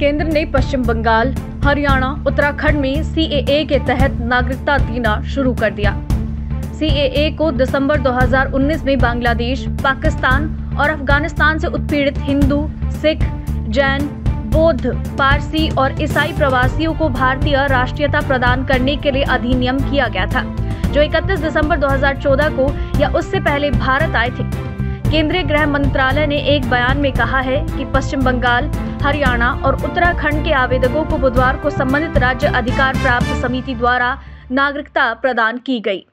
केंद्र ने पश्चिम बंगाल, हरियाणा, उत्तराखंड में CAA के तहत नागरिकता देना शुरू कर दिया। CAA को दिसंबर 2019 में बांग्लादेश, पाकिस्तान और अफगानिस्तान से उत्पीड़ित हिंदू, सिख, जैन, बौद्ध, पारसी और ईसाई प्रवासियों को भारतीय राष्ट्रीयता प्रदान करने के लिए अधिनियम किया गया था, जो 31 दिसंबर 2014 को या उससे पहले भारत आए थे। केंद्रीय गृह मंत्रालय ने एक बयान में कहा है कि पश्चिम बंगाल, हरियाणा और उत्तराखंड के आवेदकों को बुधवार को संबंधित राज्य अधिकार प्राप्त समिति द्वारा नागरिकता प्रदान की गई।